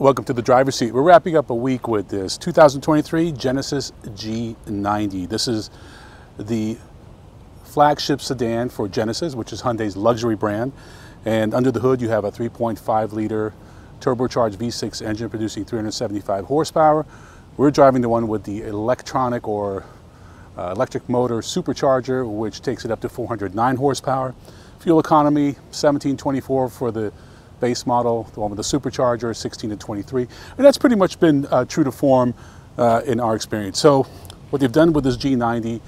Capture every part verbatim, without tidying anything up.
Welcome to the driver's seat. We're wrapping up a week with this two thousand twenty-three Genesis G ninety. This is the flagship sedan for Genesis, which is Hyundai's luxury brand. And under the hood, you have a three point five liter turbocharged V six engine producing three hundred seventy-five horsepower. We're driving the one with the electronic or uh, electric motor supercharger, which takes it up to four hundred nine horsepower. Fuel economy, seventeen twenty-four for the base model, the one with the supercharger, sixteen to twenty-three. And that's pretty much been uh, true to form uh, in our experience. So what they've done with this G ninety,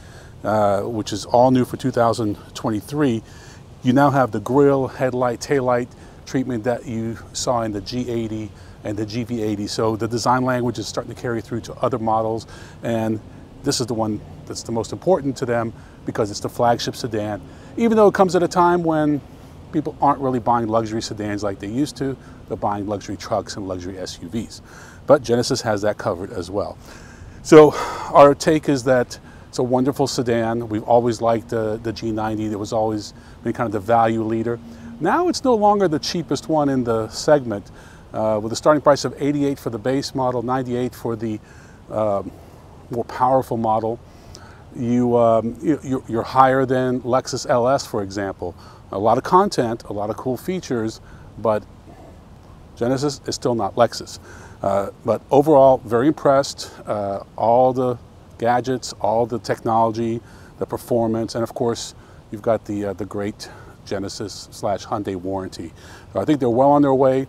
uh, which is all new for two thousand twenty-three, you now have the grille, headlight, taillight treatment that you saw in the G eighty and the G V eighty. So the design language is starting to carry through to other models. And this is the one that's the most important to them because it's the flagship sedan. Even though it comes at a time when people aren't really buying luxury sedans like they used to. They're buying luxury trucks and luxury S U Vs. But Genesis has that covered as well. So our take is that it's a wonderful sedan. We've always liked the, the G ninety. There was always been kind of the value leader. Now it's no longer the cheapest one in the segment, uh, with a starting price of eighty-eight for the base model, ninety-eight for the um, more powerful model. You, um, you, you're higher than Lexus L S, for example. A lot of content, a lot of cool features, but Genesis is still not Lexus. Uh, but overall, very impressed. Uh, all the gadgets, all the technology, the performance, and of course, you've got the uh, the great Genesis slash Hyundai warranty. So I think they're well on their way.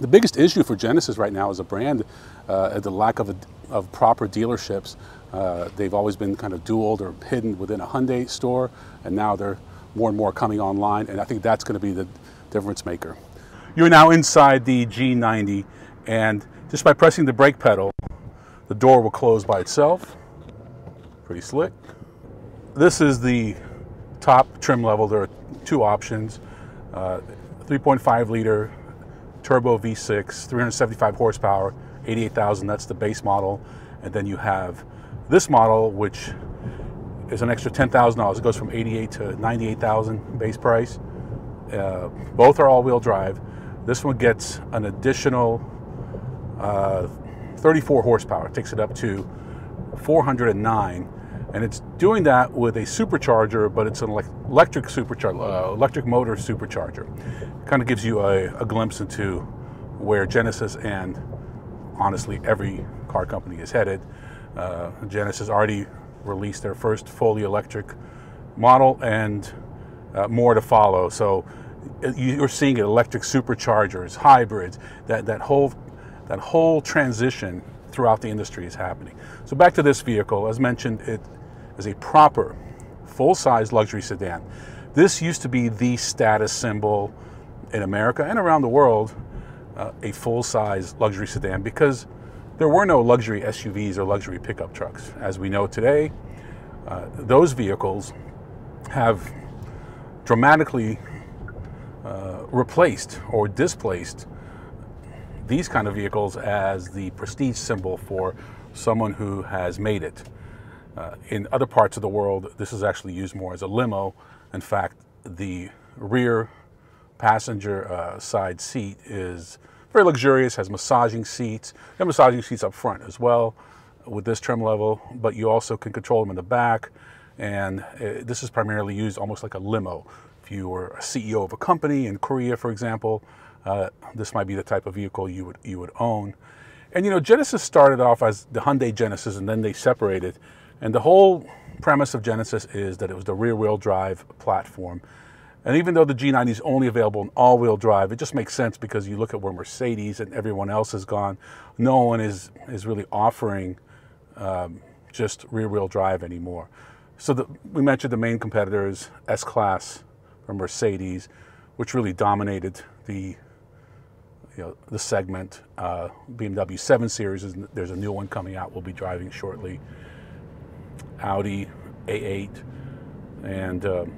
The biggest issue for Genesis right now as a brand, uh, the lack of, a, of proper dealerships. Uh, they've always been kind of dueled or hidden within a Hyundai store, and now they're more and more coming online, and I think that's going to be the difference maker. You're now inside the G ninety, and just by pressing the brake pedal, the door will close by itself. Pretty slick. This is the top trim level. There are two options, uh, three point five liter turbo V six, three hundred seventy-five horsepower, eighty-eight thousand, that's the base model. And then you have this model, which is an extra ten thousand dollars. It goes from eighty-eight thousand dollars to ninety-eight thousand dollars base price. Uh, both are all-wheel drive. This one gets an additional uh, thirty-four horsepower. It takes it up to four hundred nine, and it's doing that with a supercharger, but it's an electric supercharger, uh, electric motor supercharger. Kind of gives you a, a glimpse into where Genesis and honestly every car company is headed. Uh, Genesis already released their first fully electric model, and uh, more to follow. So you're seeing electric superchargers, hybrids, that that whole that whole transition throughout the industry is happening. So back to this vehicle, as mentioned, it is a proper full-size luxury sedan. This used to be the status symbol in America and around the world, uh, a full-size luxury sedan, because there were no luxury S U Vs or luxury pickup trucks. As we know today, uh, those vehicles have dramatically uh, replaced or displaced these kind of vehicles as the prestige symbol for someone who has made it. Uh, in other parts of the world, this is actually used more as a limo. In fact, the rear passenger uh, side seat is very luxurious, has massaging seats, and massaging seats up front as well with this trim level, but you also can control them in the back. And uh, this is primarily used almost like a limo. If you were a C E O of a company in Korea, for example, uh, this might be the type of vehicle you would, you would own. And you know, Genesis started off as the Hyundai Genesis, and then they separated. And the whole premise of Genesis is that it was the rear-wheel drive platform. And even though the G ninety is only available in all-wheel drive, it just makes sense because you look at where Mercedes and everyone else has gone. No one is, is really offering um, just rear-wheel drive anymore. So the, we mentioned the main competitors, S-Class or Mercedes, which really dominated the, you know, the segment. Uh, B M W seven Series, is, there's a new one coming out we'll be driving shortly. Audi A eight, and Um,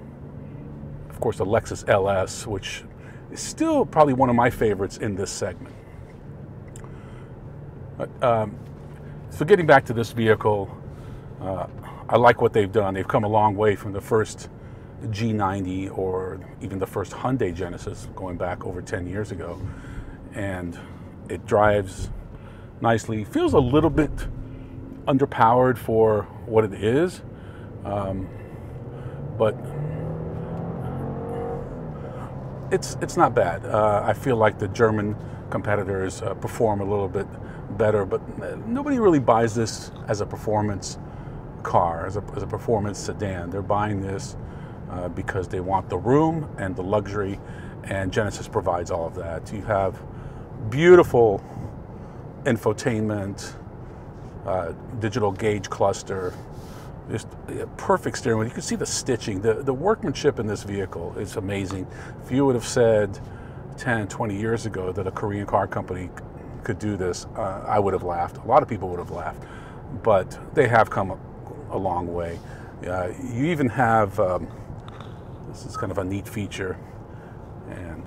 of course, the Lexus L S, which is still probably one of my favorites in this segment. But, um, so getting back to this vehicle, uh, I like what they've done. They've come a long way from the first G ninety or even the first Hyundai Genesis going back over ten years ago. And It drives nicely. Feels a little bit underpowered for what it is, um, but it's it's not bad. Uh, I feel like the German competitors uh, perform a little bit better, but nobody really buys this as a performance car, as a, as a performance sedan. They're buying this uh, because they want the room and the luxury, and Genesis provides all of that. You have beautiful infotainment, uh, digital gauge cluster, just perfect steering wheel. You can see the stitching. The, the workmanship in this vehicle is amazing. If you would have said ten, twenty years ago that a Korean car company could do this, uh, I would have laughed. A lot of people would have laughed, but they have come a, a long way. Uh, you even have, um, this is kind of a neat feature, and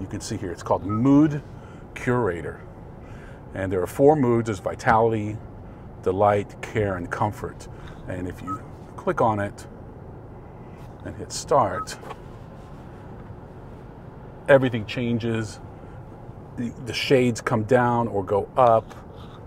you can see here, it's called Mood Curator. And there are four moods. There's vitality, delight, care, and comfort. And if you click on it and hit start, everything changes. The, the shades come down or go up.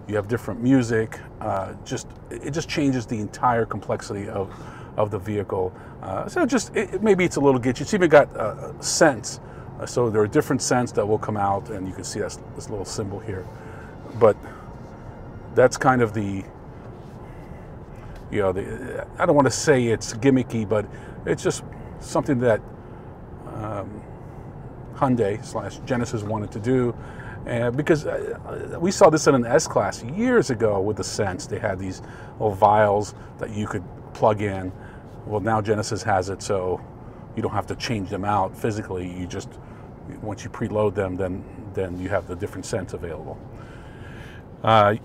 You have different music. Uh, just It just changes the entire complexity of, of the vehicle. Uh, so just, it, maybe it's a little glitchy. It's even got uh, scents. So there are different scents that will come out, and you can see that's this little symbol here. But that's kind of the, you know, the, I don't want to say it's gimmicky, but it's just something that um, Hyundai slash Genesis wanted to do. And because we saw this in an S-Class years ago with the scents. They had these little vials that you could plug in. Well, now Genesis has it, so you don't have to change them out physically. You just, once you preload them, then then you have the different scents available. Uh,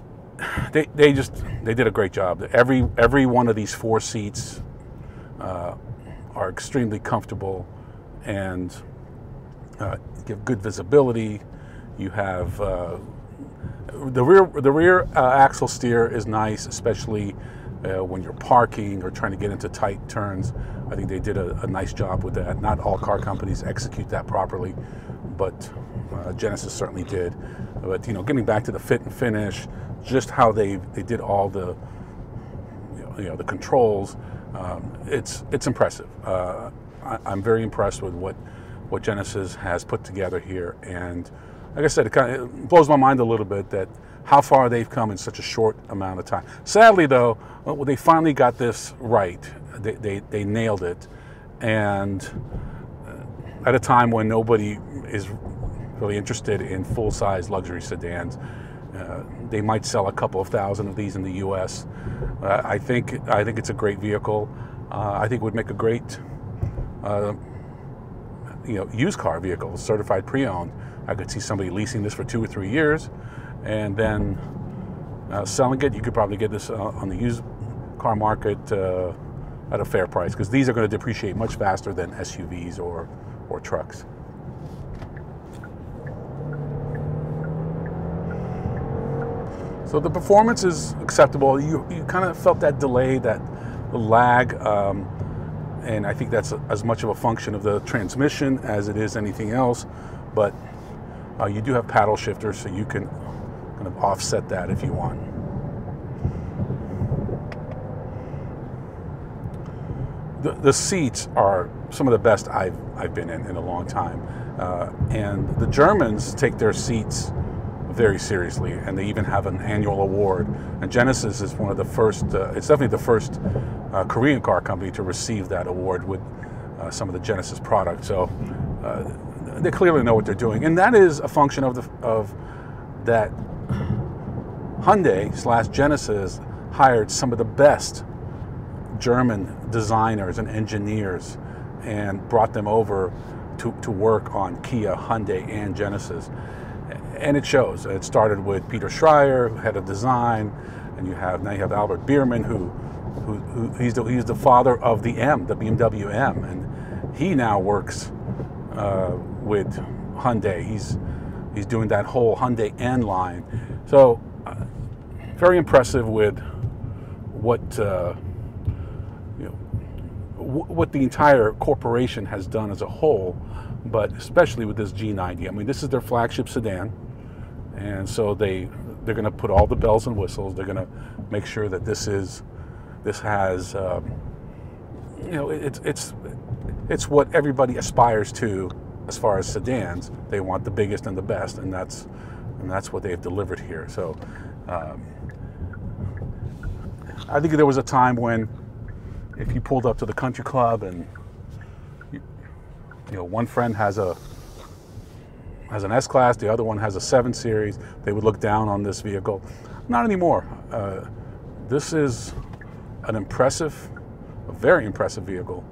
they they just they did a great job. Every every one of these four seats uh, are extremely comfortable and uh, give good visibility. You have uh, the rear the rear uh, axle steer is nice, especially Uh, when you're parking or trying to get into tight turns. I think they did a, a nice job with that. Not all car companies execute that properly, but uh, Genesis certainly did. But you know, getting back to the fit and finish, just how they they did all the you know, you know the controls, um, it's it's impressive. Uh, I, I'm very impressed with what what Genesis has put together here, and like I said, it kind of it blows my mind a little bit that how far they've come in such a short amount of time. Sadly though, well, they finally got this right. They, they, they nailed it. And at a time when nobody is really interested in full-size luxury sedans, uh, they might sell a couple of thousand of these in the U S Uh, I think I think it's a great vehicle. Uh, I think it would make a great uh, you know, used car vehicle, certified pre-owned. I could see somebody leasing this for two or three years. And then uh, selling it. You could probably get this uh, on the used car market uh, at a fair price, because these are going to depreciate much faster than S U Vs or, or trucks. So the performance is acceptable. You, you kind of felt that delay, that lag, um, and I think that's a, as much of a function of the transmission as it is anything else. But uh, you do have paddle shifters, so you can kind of offset that if you want. The, the seats are some of the best I've, I've been in in a long time. Uh, and the Germans take their seats very seriously, and they even have an annual award. And Genesis is one of the first, uh, it's definitely the first uh, Korean car company to receive that award with uh, some of the Genesis products. So uh, they clearly know what they're doing. And that is a function of, the, of that Hyundai slash Genesis hired some of the best German designers and engineers and brought them over to, to work on Kia, Hyundai, and Genesis. And it shows. It started with Peter Schreier, head of design, and you have now you have Albert Biermann, who, who, who he's, the, he's the father of the M, the B M W M, and he now works uh, with Hyundai. He's He's doing that whole Hyundai N line. So uh, very impressive with what uh, you know, w what the entire corporation has done as a whole but especially with this G ninety. I mean, this is their flagship sedan, and so they they're going to put all the bells and whistles. They're going to make sure that this is this has um, you know, it's it's it's what everybody aspires to as far as sedans. They want the biggest and the best, and that's and that's what they've delivered here. So um, I think there was a time when if you pulled up to the country club and you, you know, one friend has a has an S-Class, the other one has a seven series, they would look down on this vehicle. Not anymore. Uh, this is an impressive, a very impressive vehicle.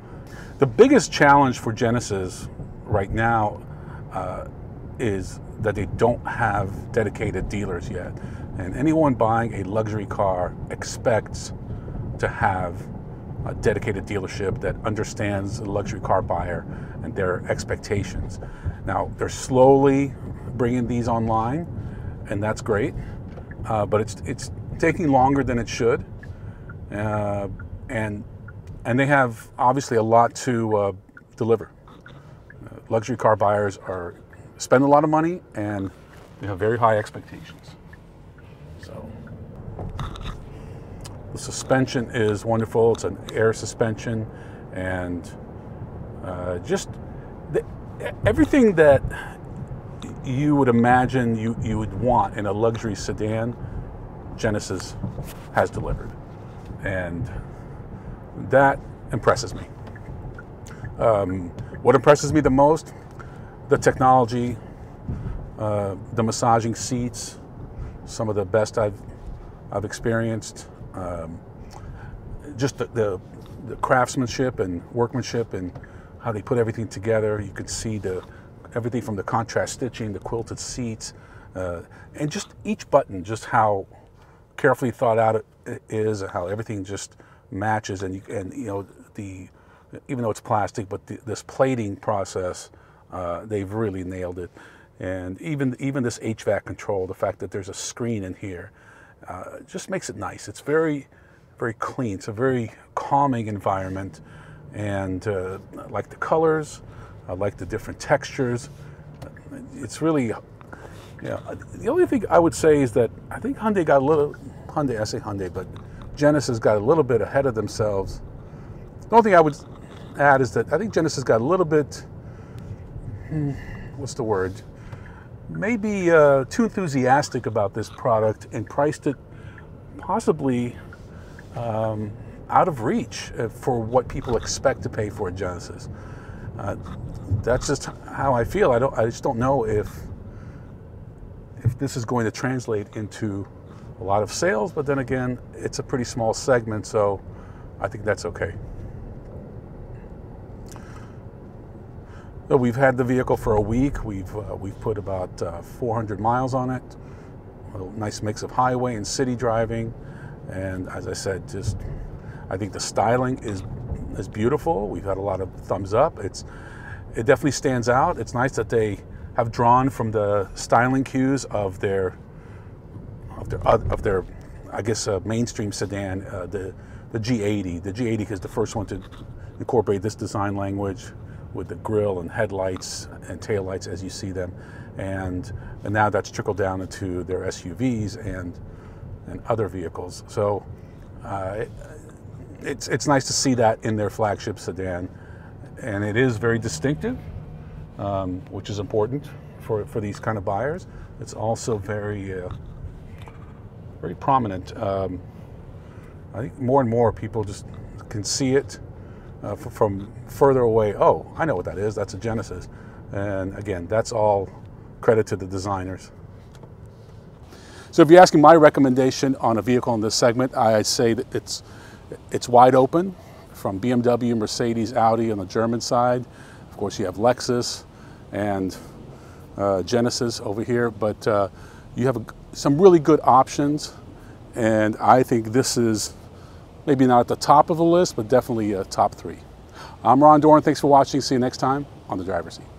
The biggest challenge for Genesis right now uh, is that they don't have dedicated dealers yet. And anyone buying a luxury car expects to have a dedicated dealership that understands the luxury car buyer and their expectations. Now, they're slowly bringing these online, and that's great, uh, but it's it's taking longer than it should. Uh, and and they have obviously a lot to uh, deliver. Uh, luxury car buyers are spend a lot of money, and they have very high expectations. So the suspension is wonderful. It's an air suspension, and uh, just the, everything that you would imagine you, you would want in a luxury sedan, Genesis has delivered, and that impresses me. Um, what impresses me the most? The technology, uh, the massaging seats, some of the best I've, I've experienced. Um, just the, the, the craftsmanship and workmanship and how they put everything together. You could see the everything from the contrast stitching, the quilted seats, uh, and just each button, just how carefully thought out it is, how everything just matches. And you, and you know, the even though it's plastic, but the, this plating process, uh, they've really nailed it. And even even this H V A C control, the fact that there's a screen in here. Uh, just makes it nice. It's very, very clean. It's a very calming environment, and uh, I like the colors. I like the different textures. It's really, yeah. You know, the only thing I would say is that I think Hyundai got a little. Hyundai, I say Hyundai, but Genesis got a little bit ahead of themselves. The only thing I would add is that I think Genesis got a little bit. Hmm, what's the word? Maybe uh, too enthusiastic about this product and priced it possibly um, out of reach for what people expect to pay for a Genesis. Uh, that's just how I feel. I don't. I just don't know if if this is going to translate into a lot of sales. But then again, it's a pretty small segment, so I think that's okay. So we've had the vehicle for a week. We've uh, we've put about uh, four hundred miles on it. A nice mix of highway and city driving, and as I said, just I think the styling is is beautiful. We've had a lot of thumbs up. It's it definitely stands out. It's nice that they have drawn from the styling cues of their of their of their I guess uh, mainstream sedan, uh, the the G eighty. The G eighty is the first one to incorporate this design language, with the grille and headlights and taillights as you see them. And, and now that's trickled down into their S U Vs and, and other vehicles. So uh, it, it's, it's nice to see that in their flagship sedan. And it is very distinctive, um, which is important for, for these kind of buyers. It's also very, uh, very prominent. Um, I think more and more people just can see it. Uh, from further away, oh, I know what that is, that's a Genesis. And again, that's all credit to the designers. So if you're asking my recommendation on a vehicle in this segment, I say that it's, it's wide open from B M W, Mercedes, Audi on the German side. Of course, you have Lexus and uh, Genesis over here, but uh, you have a, some really good options. And I think this is maybe not at the top of the list, but definitely uh, top three. I'm Ron Doron. Thanks for watching. See you next time on The Driver's Seat.